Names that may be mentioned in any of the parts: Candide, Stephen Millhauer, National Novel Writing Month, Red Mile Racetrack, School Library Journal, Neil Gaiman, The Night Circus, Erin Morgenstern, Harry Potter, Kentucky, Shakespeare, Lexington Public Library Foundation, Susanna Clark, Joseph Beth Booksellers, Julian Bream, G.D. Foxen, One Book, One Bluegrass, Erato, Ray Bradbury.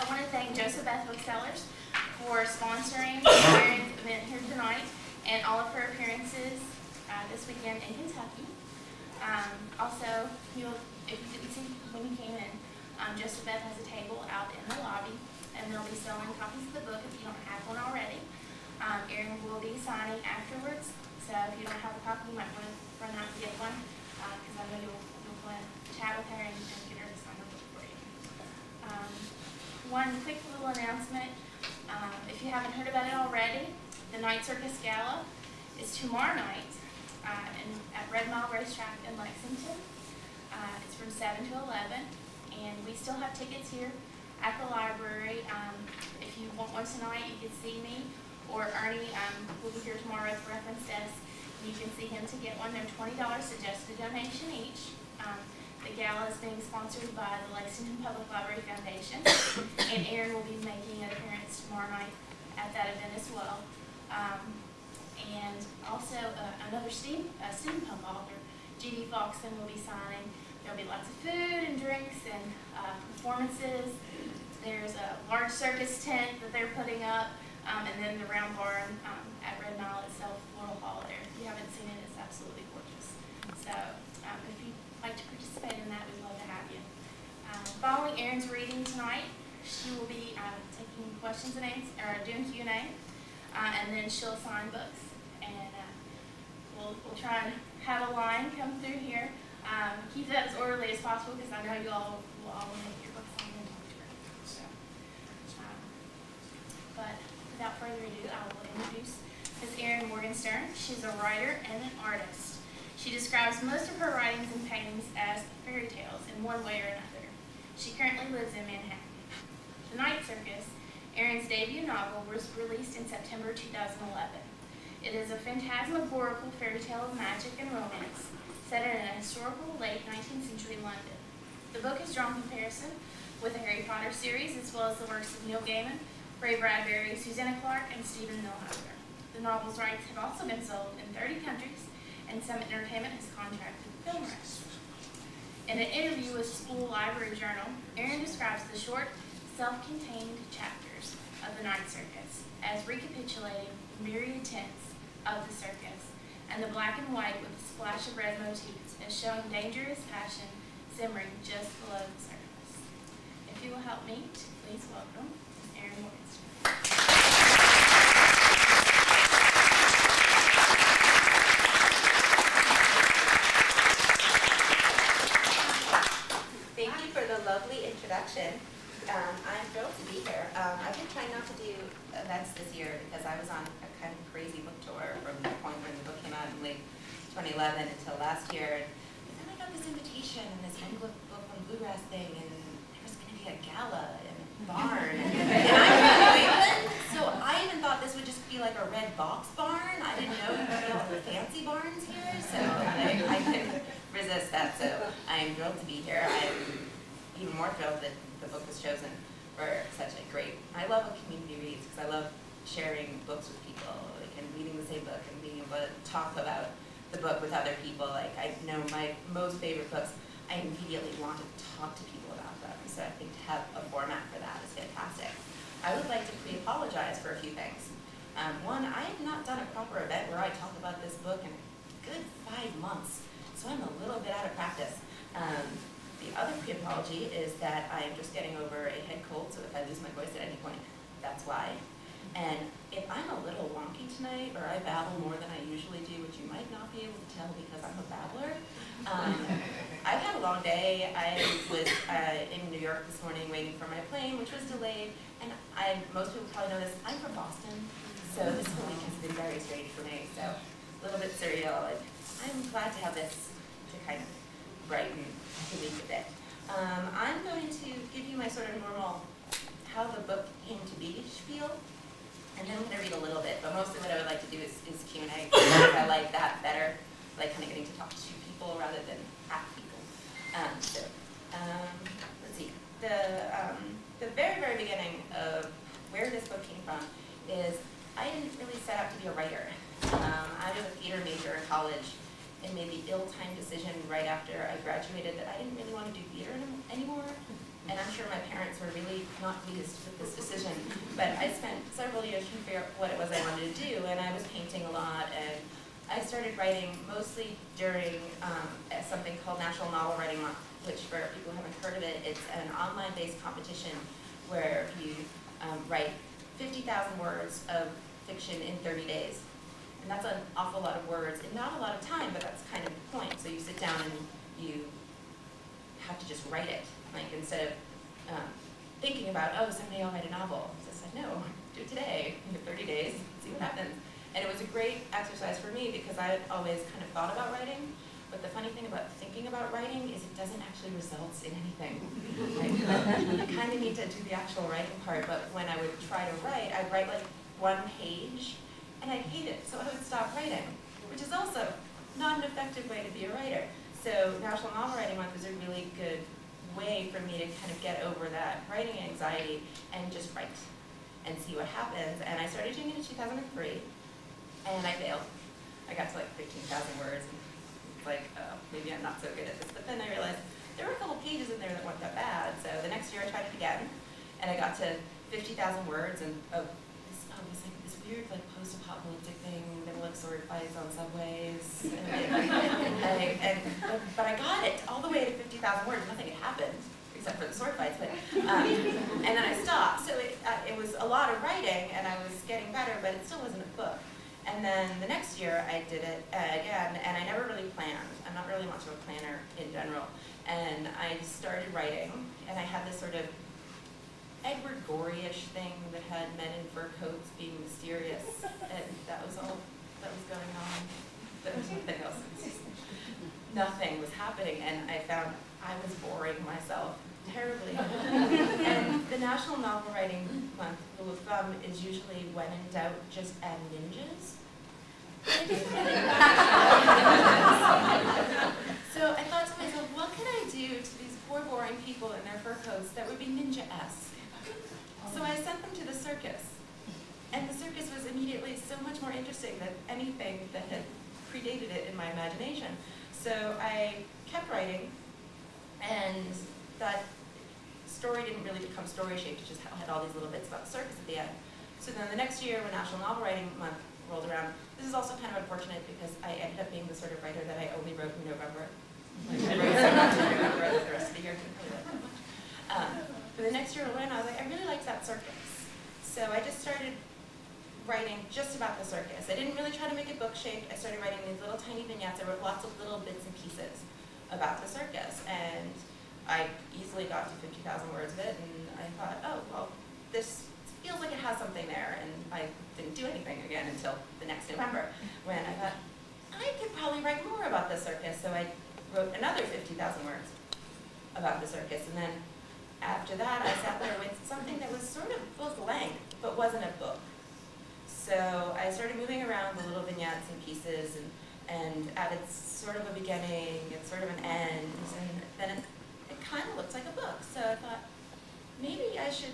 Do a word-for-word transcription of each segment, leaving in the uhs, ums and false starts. I want to thank Joseph Beth Booksellers for sponsoring Erin's event here tonight and all of her appearances uh, this weekend in Kentucky. Um, also, you'll, if you didn't see when you came in, um, Joseph Beth has a table out in the lobby, and they'll be selling copies of the book if you don't have one already. Um, Erin will be signing afterwards, so if you don't have a copy, you might want to run out and get one, because uh, I know you'll, you'll want to chat with her and, and get her to sign a book for you. Um, one quick little announcement, um, if you haven't heard about it already, the Night Circus Gala is tomorrow night uh, in, at Red Mile Racetrack in Lexington. Uh, it's from seven to eleven, and we still have tickets here at the library. Um, if you want one tonight, you can see me or Ernie. Um, will be here tomorrow at the reference desk. You can see him to get one. They're twenty dollars suggested donation each. Um, The gala is being sponsored by the Lexington Public Library Foundation, and Erin will be making an appearance tomorrow night at that event as well. Um, and also, uh, another steam, uh, steampunk author, G D Foxen, will be signing. There will be lots of food and drinks and uh, performances. There's a large circus tent that they're putting up, um, and then the round barn um, at Red Mile itself will hall there. If you haven't seen it, it's absolutely gorgeous. So, um, if you like to participate in that, we'd love to have you. Um, following Erin's reading tonight, she will be um, taking questions and answers, or doing Q and A, uh, and then she'll sign books. And uh, we'll, we'll try and have a line come through here. Um, keep that as orderly as possible, because I know you all will all want to get your books signed and talk to her. So, um, but without further ado, I will introduce Miz Erin Morgenstern. She's a writer and an artist. She describes most of her writings and paintings as fairy tales in one way or another. She currently lives in Manhattan. The Night Circus, Erin's debut novel, was released in September two thousand eleven. It is a phantasmagorical fairy tale of magic and romance set in a historical late nineteenth century London. The book has drawn comparison with the Harry Potter series, as well as the works of Neil Gaiman, Ray Bradbury, Susanna Clark, and Stephen Millhauer. The novel's rights have also been sold in thirty countries, and Summit Entertainment has contracted film rights. In an interview with School Library Journal, Erin describes the short, self-contained chapters of The Night Circus as recapitulating the myriad tints of the circus, and the black and white with a splash of red motifs as showing dangerous passion simmering just below the surface. If you will help me, please welcome Erin Morgenstern. Lovely introduction. Um, I'm thrilled to be here. Um, I've been trying not to do events this year because I was on a kind of crazy book tour from the point when the book came out in late twenty eleven until last year. And then I got this invitation and this One Book, One Bluegrass thing, and there was going to be a gala in a barn. And I'm from New England, so I even thought this would just be like a red box barn. I didn't know you could all the fancy barns here, so I, I couldn't resist that. So I am thrilled to be here. I'm even more thrilled that the book was chosen for such a great. I love what community reads because I love sharing books with people, like, and reading the same book and being able to talk about the book with other people. Like, I know my most favorite books, I immediately want to talk to people about them. So I think to have a format for that is fantastic. I would like to pre-apologize for a few things. Um, one, I have not done a proper event where I talk about this book in a good five months, so I'm a little bit out of practice. Um, the other pre-apology is that I am just getting over a head cold, so if I lose my voice at any point, that's why. And if I'm a little wonky tonight, or I babble more than I usually do, which you might not be able to tell because I'm a babbler, um, I've had a long day. I was uh, in New York this morning waiting for my plane, which was delayed. And I, most people probably know this, I'm from Boston, so this whole week has been very strange for me. So a little bit surreal. Like, I'm glad to have this to kind of brighten the week a bit. Um, I'm going to give you my sort of normal how the book came to be spiel. And then I'm going to read a little bit, but mostly what I would like to do is, is Q and A. I like that better, like kind of getting to talk to people rather than at people. Um, so um, let's see. The um, the very very beginning of where this book came from is I didn't really set out to be a writer. Um, I was a theater major in college, and made the ill-timed decision right after I graduated that I didn't really want to do theater anymore. And I'm sure my parents were really not pleased with this decision, but I spent several years trying to figure out what it was I wanted to do, and I was painting a lot, and I started writing mostly during um, something called National Novel Writing Month, which for people who haven't heard of it, it's an online-based competition where you um, write fifty thousand words of fiction in thirty days. And that's an awful lot of words, and not a lot of time, but that's kind of the point. So you sit down and you have to just write it. Like, instead of um, thinking about, oh, someday I'll write a novel, I said, no, do it today, in thirty days, see what happens. And it was a great exercise for me because I had always kind of thought about writing, but the funny thing about thinking about writing is it doesn't actually result in anything. Like, you kind of need to do the actual writing part, but when I would try to write, I'd write like one page, and I'd hate it, so I would stop writing, which is also not an effective way to be a writer. So National Novel Writing Month was a really good way for me to kind of get over that writing anxiety and just write and see what happens. And I started doing it in two thousand three, and I failed. I got to like fifteen thousand words, and like, oh, maybe I'm not so good at this. But then I realized there were a couple pages in there that weren't that bad. So the next year I tried it again, and I got to fifty thousand words and of this, oh, this, like, this weird like post-apocalyptic thing that looks sword fights on subways. And, and, and, and, but I got it all the way to fifty thousand words. Nothing had happened except for the sword fights. But, um, and then I stopped. So it, uh, it was a lot of writing, and I was getting better, but it still wasn't a book. And then the next year, I did it uh, again, and I never really planned. I'm not really much of a planner in general. And I started writing, and I had this sort of Edward Gorey-ish thing that had men in fur coats being mysterious, and that was all that was going on. There was nothing else. Nothing was happening, and I found I was boring myself terribly. And the National Novel Writing Month rule of thumb is usually, when in doubt, just add ninjas. So I thought to myself, what can I do to these poor boring people in their fur coats that would be ninja-esque? So I sent them to the circus, and the circus was immediately so much more interesting than anything that had predated it in my imagination. So I kept writing, and that story didn't really become story-shaped, it just had all these little bits about the circus at the end. So then the next year, when National Novel Writing Month rolled around, this is also kind of unfortunate because I ended up being the sort of writer that I only wrote in November. Like, I wrote so much in November that the rest of the year didn't really much. Um, But the next year when I was like, I really liked that circus. So I just started writing just about the circus. I didn't really try to make it book-shaped. I started writing these little tiny vignettes. I wrote lots of little bits and pieces about the circus. And I easily got to fifty thousand words of it. And I thought, oh, well, this feels like it has something there. And I didn't do anything again until the next November, when I thought, I could probably write more about the circus, so I wrote another fifty thousand words about the circus. And then after that, I sat there with something that was sort of book length, but wasn't a book. So I started moving around the little vignettes and pieces, and and added sort of a beginning and sort of an end, and then it, it kind of looked like a book. So I thought, maybe I should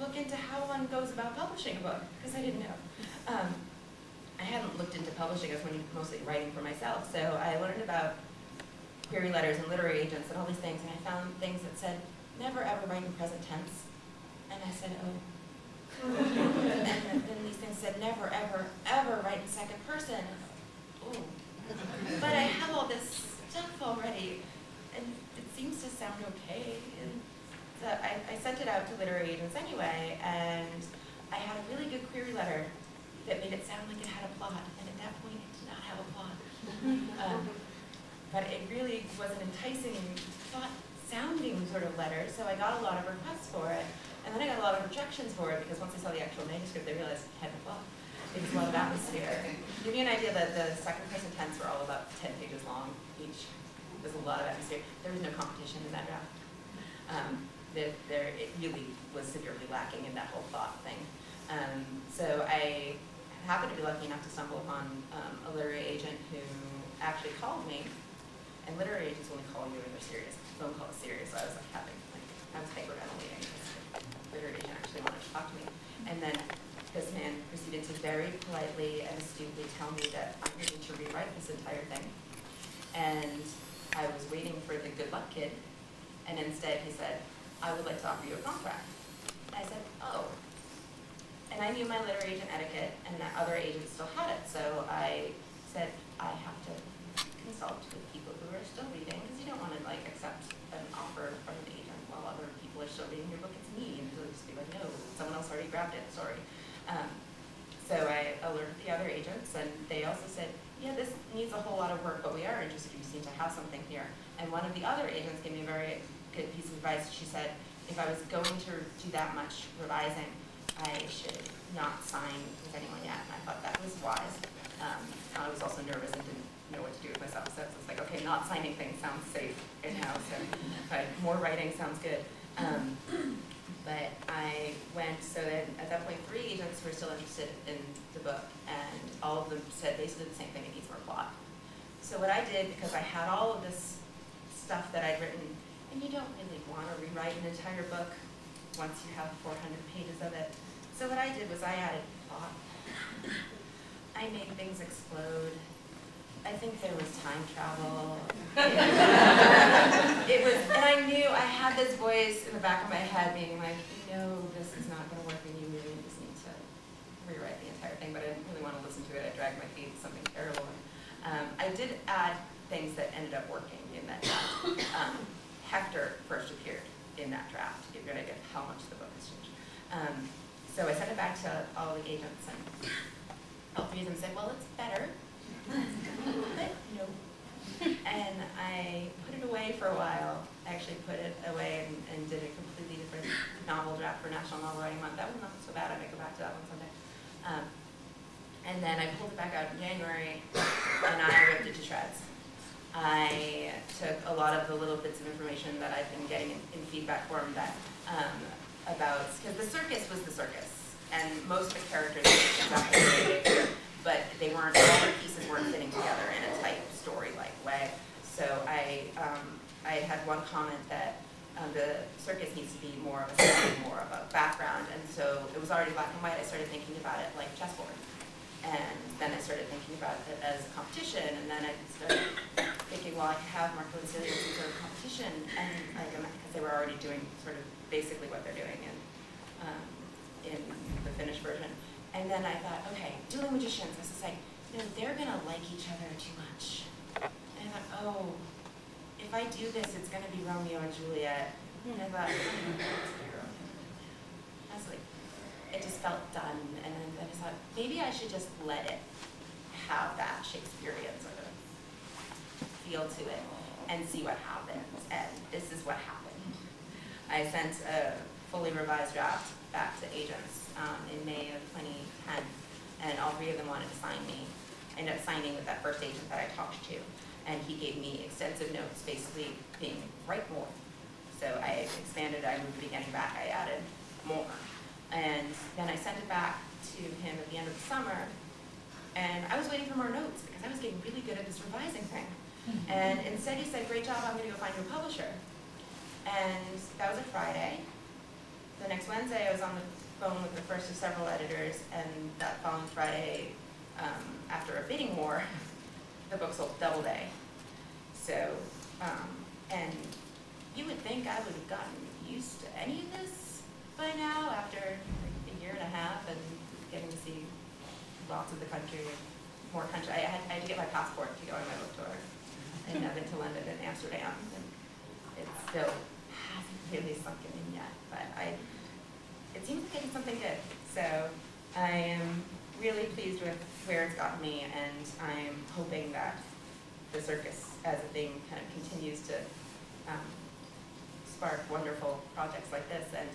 look into how one goes about publishing a book, because I didn't know. Um, I hadn't looked into publishing. I was mostly writing for myself. So I learned about query letters and literary agents and all these things, and I found things that said, never ever write in present tense. And I said, oh. And then these things said, never ever ever write in second person. Oh. But I have all this stuff already, and it seems to sound okay. And so I, I sent it out to literary agents anyway, and I had a really good query letter that made it sound like it had a plot, and at that point, it did not have a plot. Um, but it really was an enticing, thought-sounding sort of letter, so I got a lot of requests for it, and then I got a lot of rejections for it, because once I saw the actual manuscript, they realized it had a plot. It was a lot of atmosphere. Give you an idea that the second person tense were all about ten pages long each. It was a lot of atmosphere. There was no competition in that draft. Um, there, there, it really was severely lacking in that whole thought thing. Um, so I happened to be lucky enough to stumble upon um, a literary agent who actually called me. And literary agents only call you when they're serious. The phone call is serious. So I was like having, like, I was hyper-ventilating. Literary agent actually wanted to talk to me, and then. This man proceeded to very politely and astutely tell me that I needed to rewrite this entire thing. And I was waiting for the good luck kid. And instead he said, I would like to offer you a contract. I said, oh. And I knew my literary agent etiquette, and that other agents still had it. So I said, I have to consult with people who are still reading, because you don't want to like accept an offer from an agent while other people are still reading your book. It's me. And you'll just be like, no, someone else already grabbed it, sorry. Um, so I alerted the other agents, and they also said, yeah, this needs a whole lot of work, but we are interested. You seem to have something here. And one of the other agents gave me a very good piece of advice. She said, if I was going to do that much revising, I should not sign with anyone yet. And I thought that was wise. Um, I was also nervous and didn't know what to do with myself. So it's like, okay, not signing things sounds safe right now. So right, more writing sounds good. Um, But I went, so then at that point, three agents were still interested in the book, and all of them said basically the same thing, it needs more plot. So what I did, because I had all of this stuff that I'd written, and you don't really want to rewrite an entire book once you have four hundred pages of it. So what I did was I added plot. I made things explode. I think there was time travel. It was, and I knew I had this voice in the back of my head being like, no, this is not going to work, and you really just need to rewrite the entire thing, but I didn't really want to listen to it. I dragged my feet to something terrible. Um, I did add things that ended up working in that draft. Um, Hector first appeared in that draft. You're going to get how much the book has changed. Um, so I sent it back to all the agents, and all three of them said, well, it's better. But no. And I put it away for a while. I actually put it away and, and did a completely different novel draft for National Novel Writing Month. That one's not so bad. I might go back to that one someday. Um, and then I pulled it back out in January, and I ripped it to shreds. I took a lot of the little bits of information that I've been getting in, in feedback form that um, about, because the circus was the circus, and most of the characters were exactly the same. But they weren't, all the pieces weren't fitting together in a tight story-like way. So I, um, I had one comment that um, the circus needs to be more of a story, more of a background. And so it was already black and white. I started thinking about it like chessboard. And then I started thinking about it as a competition. And then I started thinking, well, I could have more coincidence in sort of competition. And like, because they were already doing sort of basically what they're doing in, um, in the finished version. And then I thought, okay, dueling magicians. I was just like, no, they're gonna like each other too much. And I thought, oh, if I do this, it's gonna be Romeo and Juliet. And I thought, I was like, it just felt done. And then I just thought, maybe I should just let it have that Shakespearean sort of feel to it and see what happens. And this is what happened. I sent a fully revised draft back to agents. Um, in May of twenty ten, and all three of them wanted to sign me. ended up signing with that first agent that I talked to. And he gave me extensive notes, basically being write more. So I expanded, I moved the beginning back, I added more. And then I sent it back to him at the end of the summer, and I was waiting for more notes because I was getting really good at this revising thing. And instead he said, great job, I'm gonna go find you a publisher. And that was a Friday. The next Wednesday I was on the phone with the first of several editors, and that following Friday, um, after a bidding war, the book sold Doubleday. So, um, and you would think I would have gotten used to any of this by now after like a year and a half and getting to see lots of the country, more country. I had, I had to get my passport to go on my book tour, and I've been to London and Amsterdam, and it still hasn't really sunk in yet, but I, it seems like I did something good. So I am really pleased with where it's gotten me, and I'm hoping that the circus as a thing kind of continues to um, spark wonderful projects like this, and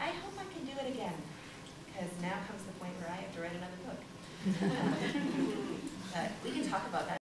I hope I can do it again, because now comes the point where I have to write another book. But we can talk about that.